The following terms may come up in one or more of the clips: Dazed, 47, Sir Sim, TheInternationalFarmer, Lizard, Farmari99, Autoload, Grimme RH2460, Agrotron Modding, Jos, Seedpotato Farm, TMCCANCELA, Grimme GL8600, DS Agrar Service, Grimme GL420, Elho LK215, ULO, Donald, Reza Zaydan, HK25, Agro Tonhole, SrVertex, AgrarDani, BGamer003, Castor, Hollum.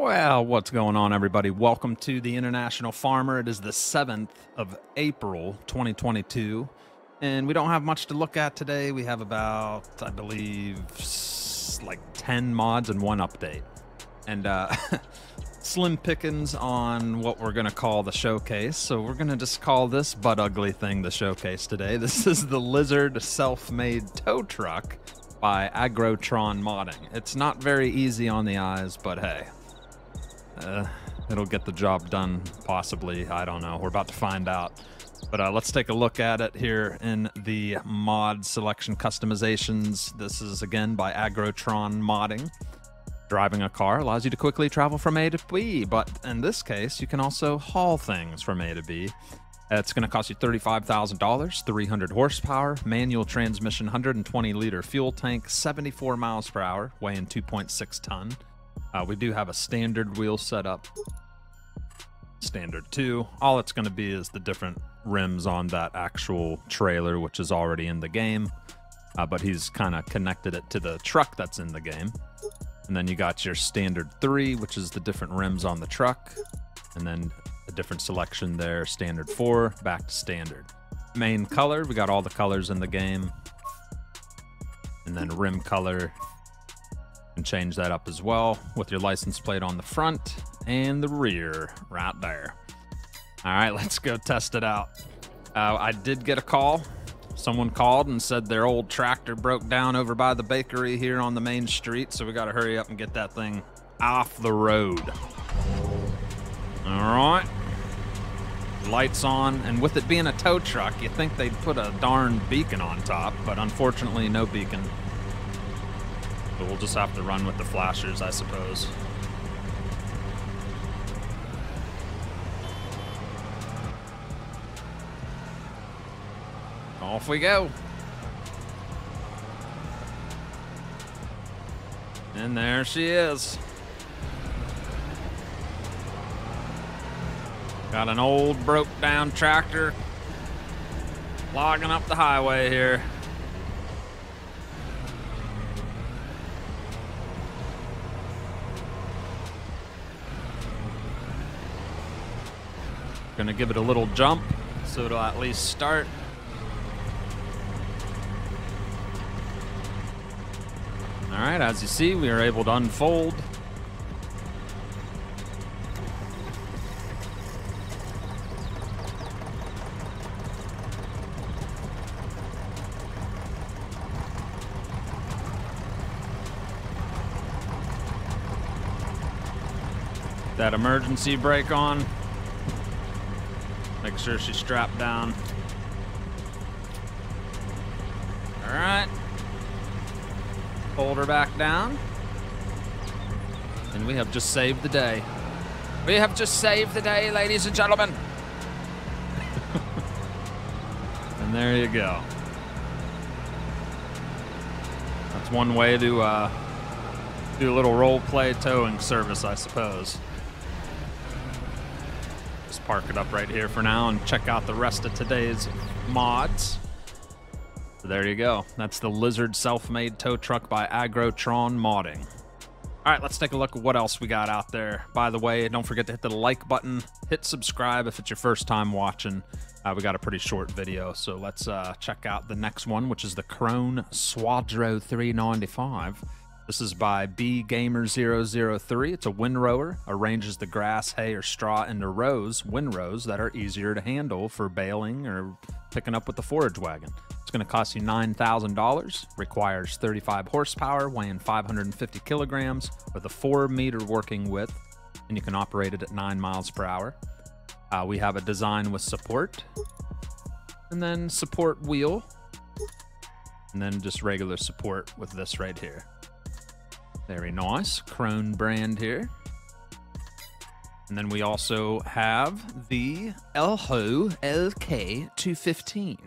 Well, what's going on, everybody? Welcome to the International Farmer. It is the 7th of April, 2022, and we don't have much to look at today. We have about, I believe, like 10 mods and one update, and slim pickings on what we're going to call the showcase. So we're going to just call this butt ugly thing the showcase today. This is the Lizard Selfmade Tow Truck by Agrotron Modding. It's not very easy on the eyes, but hey. It'll get the job done, possibly. I don't know. We're about to find out. But let's take a look at it here in the mod selection customizations. This is, again, by Agrotron Modding. Driving a car allows you to quickly travel from A to B, but in this case, you can also haul things from A to B. It's going to cost you $35,000, 300 horsepower, manual transmission, 120-liter fuel tank, 74 miles per hour, weighing 2.6 ton. We do have a standard wheel setup, standard 2. All it's going to be is the different rims on that actual trailer, which is already in the game, but he's kind of connected it to the truck that's in the game. And then you got your standard 3, which is the different rims on the truck, and then a different selection there, standard 4, back to standard. Main color, we got all the colors in the game, and then rim color. And change that up as well with your license plate on the front and the rear right there. All right, let's go test it out. I did get a call. Someone called and said their old tractor broke down over by the bakery here on the main street, so we got to hurry up and get that thing off the road. All right, lights on, and with it being a tow truck, you think they'd put a darn beacon on top, but unfortunately no beacon. But we'll just have to run with the flashers, I suppose. Off we go. And there she is. Got an old broke down tractor logging up the highway here. Gonna give it a little jump so it'll at least start. All right, as you see, we are able to unfold. Get that emergency brake on. Make sure she's strapped down. All right. Hold her back down. And we have just saved the day. We have just saved the day, ladies and gentlemen. And there you go. That's one way to do a little role play towing service, I suppose. Just park it up right here for now and check out the rest of today's mods. So there you go. That's the Lizard Selfmade Tow Truck by Agrotron Modding. All right, let's take a look at what else we got out there. By the way, don't forget to hit the like button. Hit subscribe if it's your first time watching. We got a pretty short video, so let's check out the next one, which is the Krone Swadro 395. This is by BGamer003. It's a windrower, arranges the grass, hay, or straw into rows, windrows that are easier to handle for baling or picking up with the forage wagon. It's going to cost you $9,000, requires 35 horsepower, weighing 550 kilograms, with a 4-meter working width, and you can operate it at 9 miles per hour. We have a design with support, and then support wheel, and then just regular support with this right here. Very nice, Krone brand here. And then we also have the Elho LK215.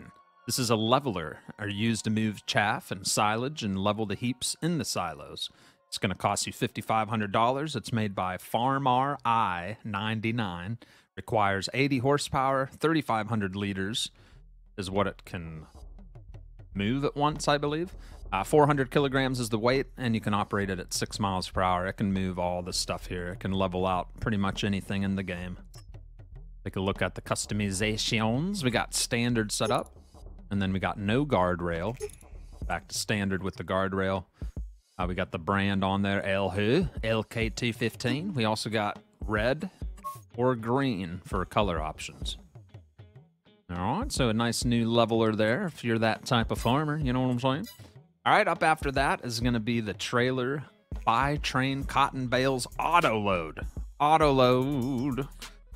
This is a leveler, are used to move chaff and silage and level the heaps in the silos. It's gonna cost you $5,500. It's made by Farmari99, requires 80 horsepower, 3,500 liters is what it can move at once, I believe. 400 kilograms is the weight, and you can operate it at 6 miles per hour. It can move all this stuff here. It can level out pretty much anything in the game. Take a look at the customizations. We got standard set up, and then we got no guardrail. Back to standard with the guardrail. We got the brand on there, Elho LK215. We also got red or green for color options. All right, so a nice new leveler there if you're that type of farmer, you know what I'm saying? All right, up after that is going to be the trailer by train cotton bales auto load. Auto load.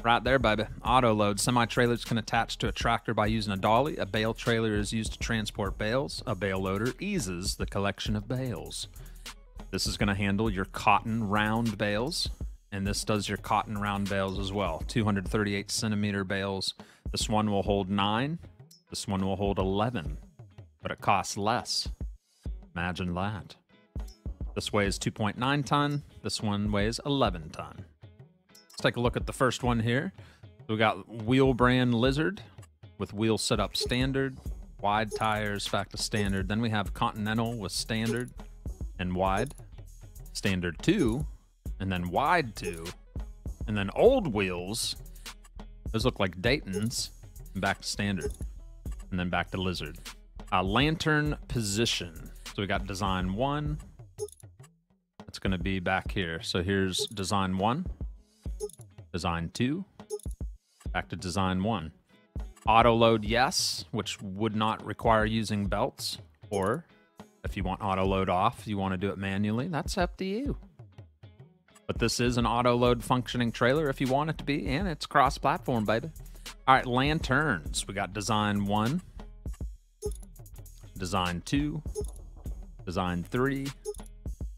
Right there, baby. Auto load. Semi-trailers can attach to a tractor by using a dolly. A bale trailer is used to transport bales. A bale loader eases the collection of bales. This is going to handle your cotton round bales, and this does your cotton round bales as well. 238 centimeter bales. This one will hold 9. This one will hold 11, but it costs less. Imagine that. This weighs 2.9 ton. This one weighs 11 ton. Let's take a look at the first one here. We got wheel brand Lizard with wheel set up standard, wide tires back to standard. Then we have Continental with standard and wide, standard 2, and then wide 2, and then old wheels. Those look like Dayton's, and back to standard, and then back to Lizard. Lantern position. So we got design 1. That's going to be back here. So here's design 1. Design 2, back to design 1. Auto load, yes, which would not require using belts, or if you want auto load off, you want to do it manually, that's up to you. But this is an auto load functioning trailer if you want it to be, and it's cross-platform, baby. All right, lanterns. We got design 1, design 2, design 3,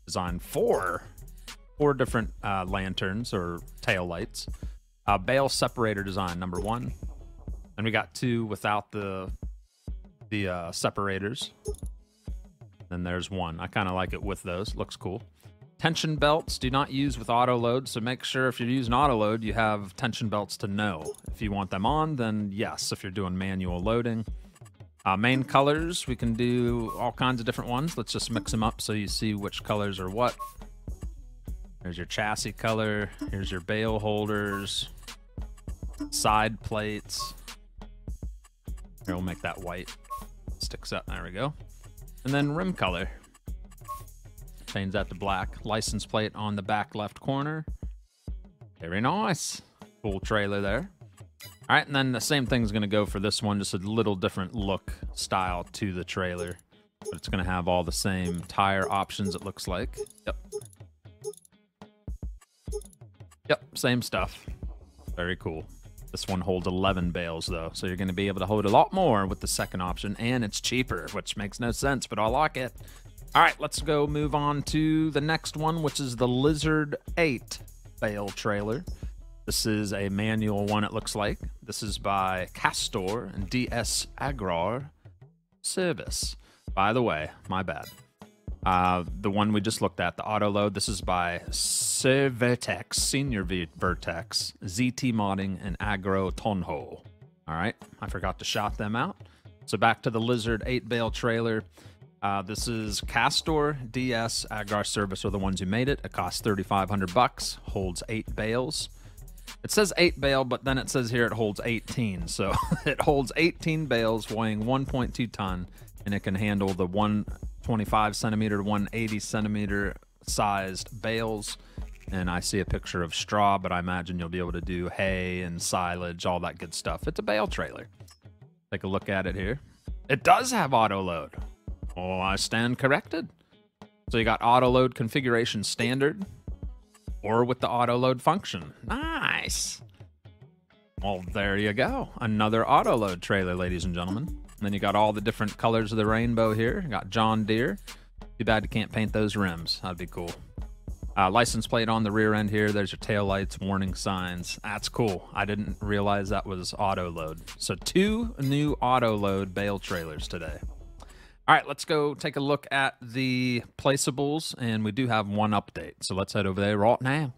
design 4. 4 different lanterns or tail lights. Bale separator design number 1, and we got 2 without the separators. Then there's 1. I kind of like it with those. Looks cool. Tension belts do not use with auto load, so make sure if you're using auto load, you have tension belts to know. If you want them on, then yes. If you're doing manual loading. Main colors, we can do all kinds of different ones. Let's just mix them up so you see which colors are what. There's your chassis color. Here's your bale holders. Side plates. Here, we'll make that white. Sticks up. There we go. And then rim color. Change that to black. License plate on the back left corner. Very nice. Cool trailer there. All right, and then the same thing's going to go for this one. Just a little different look style to the trailer. But it's going to have all the same tire options, it looks like. Yep. Yep, same stuff. Very cool. This one holds 11 bales, though, so you're going to be able to hold a lot more with the second option, and it's cheaper, which makes no sense, but I like it. All right, let's go move on to the next one, which is the Lizard 8 Bale Trailer. This is a manual one, it looks like. This is by Castor and DS Agrar Service. By the way, my bad. The one we just looked at, the auto load, this is by SrVertex, SrVertex, ZT Modding, and Agro Tonhole. All right, I forgot to shout them out. So back to the Lizard 8 Bale Trailer. This is Castor, DS, Agrar Service are the ones who made it. It costs $3,500, holds 8 bales. It says 8 bale, but then it says here it holds 18. So it holds 18 bales weighing 1.2 ton, and it can handle the 125 centimeter to 180 centimeter sized bales. And I see a picture of straw, but I imagine you'll be able to do hay and silage, all that good stuff. It's a bale trailer. Take a look at it here. It does have auto load. Oh, I stand corrected. So you got auto load configuration standard or with the auto load function. Nice. Well, there you go. Another auto load trailer, ladies and gentlemen. And then you got all the different colors of the rainbow here. You got John Deere. Too bad you can't paint those rims. That'd be cool. License plate on the rear end here. There's your taillights, warning signs. That's cool. I didn't realize that was auto load. So 2 new auto load bale trailers today. All right, let's go take a look at the placeables. And we do have one update. So let's head over there right now.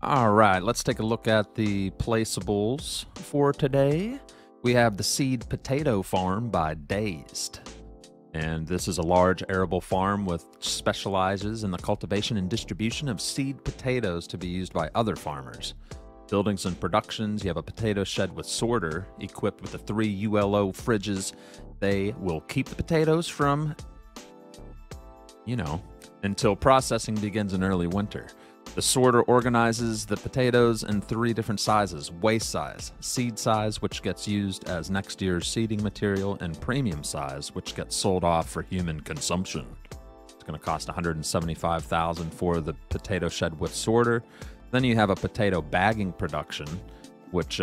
All right, let's take a look at the placeables for today. We have the Seed Potato Farm by Dazed. And this is a large arable farm with specializes in the cultivation and distribution of seed potatoes to be used by other farmers. Buildings and productions, you have a potato shed with sorter equipped with the 3 ULO fridges. They will keep the potatoes from, you know, until processing begins in early winter. The sorter organizes the potatoes in 3 different sizes: waste size, seed size, which gets used as next year's seeding material, and premium size, which gets sold off for human consumption. It's going to cost $175,000 for the potato shed with sorter. Then you have a potato bagging production, which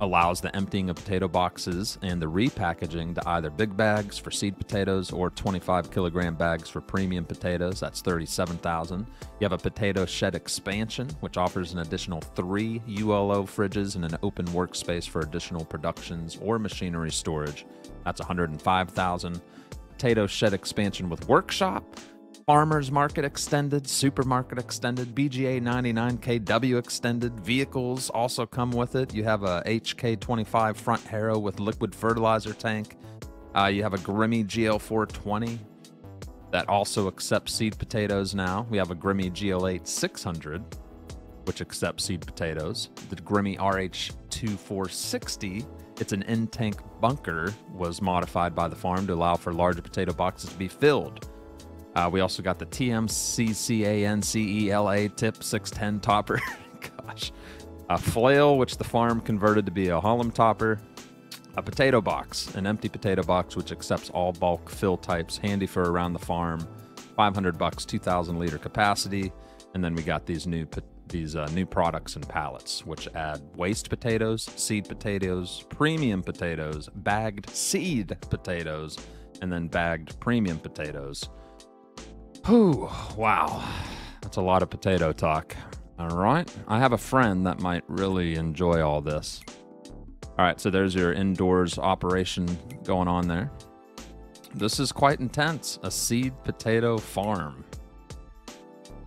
allows the emptying of potato boxes and the repackaging to either big bags for seed potatoes or 25-kilogram bags for premium potatoes. That's $37,000. You have a potato shed expansion, which offers an additional 3 ULO fridges and an open workspace for additional productions or machinery storage. That's $105,000. Potato shed expansion with workshop, farmers market extended, supermarket extended, BGA99KW extended. Vehicles also come with it. You have a HK25 front harrow with liquid fertilizer tank. You have a Grimme GL420 that also accepts seed potatoes now. We have a Grimme GL8600, which accepts seed potatoes. The Grimme RH2460, it's an in-tank bunker, was modified by the farm to allow for larger potato boxes to be filled. We also got the TMCCANCELA tip 610 topper. Gosh. A flail, which the farm converted to be a Hollum topper. A potato box, an empty potato box, which accepts all bulk fill types, handy for around the farm. $500, 2,000 liter capacity. And then we got these new products and pallets, which add waste potatoes, seed potatoes, premium potatoes, bagged seed potatoes, and then bagged premium potatoes. Whew, wow, that's a lot of potato talk. All right, I have a friend that might really enjoy all this. All right, so there's your indoors operation going on there. This is quite intense, a seed potato farm.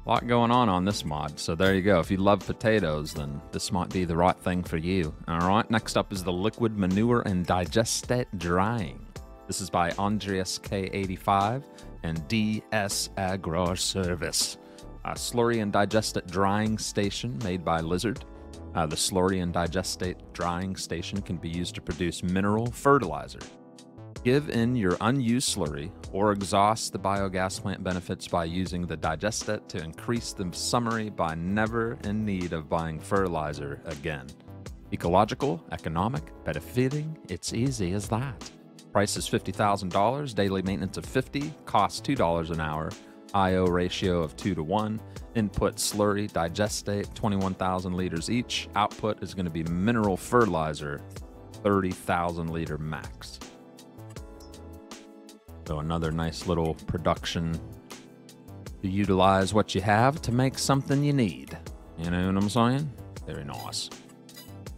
A lot going on this mod, so there you go. If you love potatoes, then this might be the right thing for you. All right, next up is the liquid manure and digestate drying. This is by Andreas K85. And DS Agrar Service, a slurry and digestate drying station made by Lizard. The slurry and digestate drying station can be used to produce mineral fertilizer. Give in your unused slurry or exhaust the biogas plant benefits by using the digestate to increase the summary by never in need of buying fertilizer again. Ecological, economic, benefiting, it's easy as that. Price is $50,000, daily maintenance of $50, cost $2 an hour, IO ratio of 2:1, input slurry, digestate, 21,000 liters each, output is going to be mineral fertilizer, 30,000 liter max. So another nice little production to utilize what you have to make something you need. You know what I'm saying? Very nice.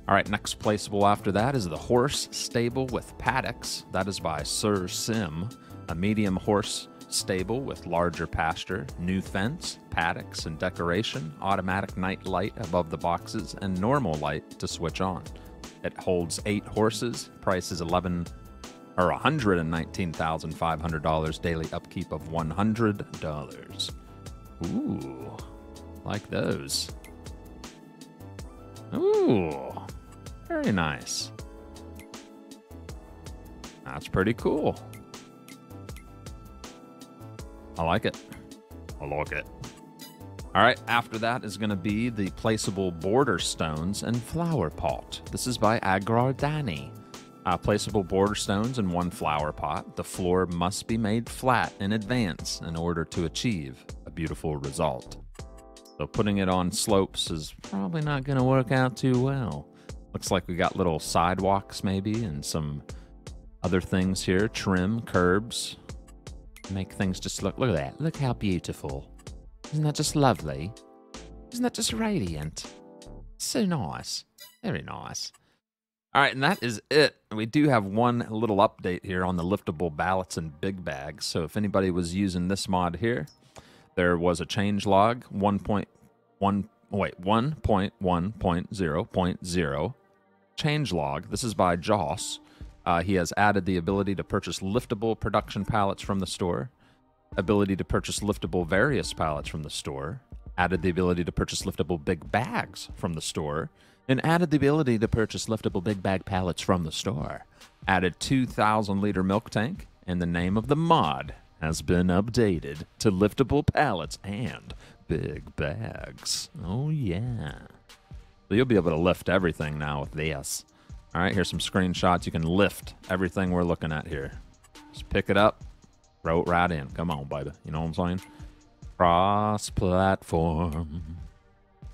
All right, next placeable after that is the horse stable with paddocks. That is by Sir Sim, a medium horse stable with larger pasture, new fence, paddocks and decoration, automatic night light above the boxes, and normal light to switch on. It holds 8 horses. Price is $119,500. Daily upkeep of $100. Ooh, like those. Ooh. Very nice. That's pretty cool. I like it. I like it. All right, after that is going to be the placeable border stones and flower pot. This is by AgrarDani. Placeable border stones in 1 flower pot. The floor must be made flat in advance in order to achieve a beautiful result. So putting it on slopes is probably not going to work out too well. Looks like we got little sidewalks maybe and some other things here. Trim, curbs, make things just look at that. Look how beautiful. Isn't that just lovely? Isn't that just radiant? So nice. Very nice. All right, and that is it. We do have one little update here on the liftable ballots and big bags. So if anybody was using this mod here, there was a change log 1.1.0.0 change log. This is by Jos. He has added the ability to purchase liftable production pallets from the store, ability to purchase liftable various pallets from the store, added the ability to purchase liftable big bags from the store, and added the ability to purchase liftable big bag pallets from the store. Added 2,000-liter milk tank, and the name of the mod has been updated to liftable pallets and big bags. Oh, yeah. So you'll be able to lift everything now with this. All right, here's some screenshots. You can lift everything we're looking at here. Just pick it up, throw it right in. Come on, baby. You know what I'm saying? Cross-platform.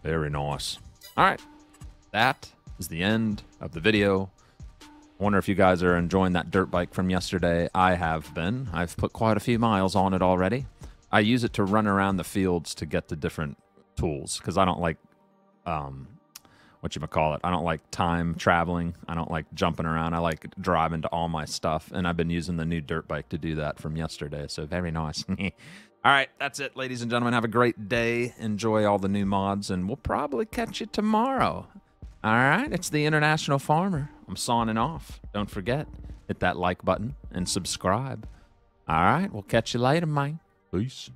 Very nice. All right. That is the end of the video. I wonder if you guys are enjoying that dirt bike from yesterday. I have been. I've put quite a few miles on it already. I use it to run around the fields to get the different tools because I don't like, I don't like time traveling. I don't like jumping around. I like driving to all my stuff, and I've been using the new dirt bike to do that from yesterday, so very nice. All right, that's it, ladies and gentlemen. Have a great day. Enjoy all the new mods, and we'll probably catch you tomorrow. All right, it's the International Farmer. I'm signing off. Don't forget, hit that like button and subscribe. All right, we'll catch you later, man. Peace.